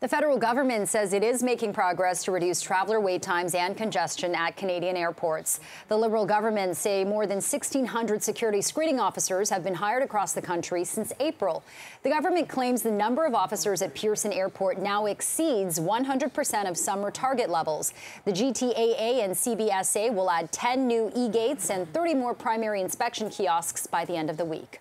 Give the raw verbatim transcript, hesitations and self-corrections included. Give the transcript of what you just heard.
The federal government says it is making progress to reduce traveler wait times and congestion at Canadian airports. The Liberal government say more than sixteen hundred security screening officers have been hired across the country since April. The government claims the number of officers at Pearson Airport now exceeds one hundred percent of summer target levels. The G T A A and C B S A will add ten new e-gates and thirty more primary inspection kiosks by the end of the week.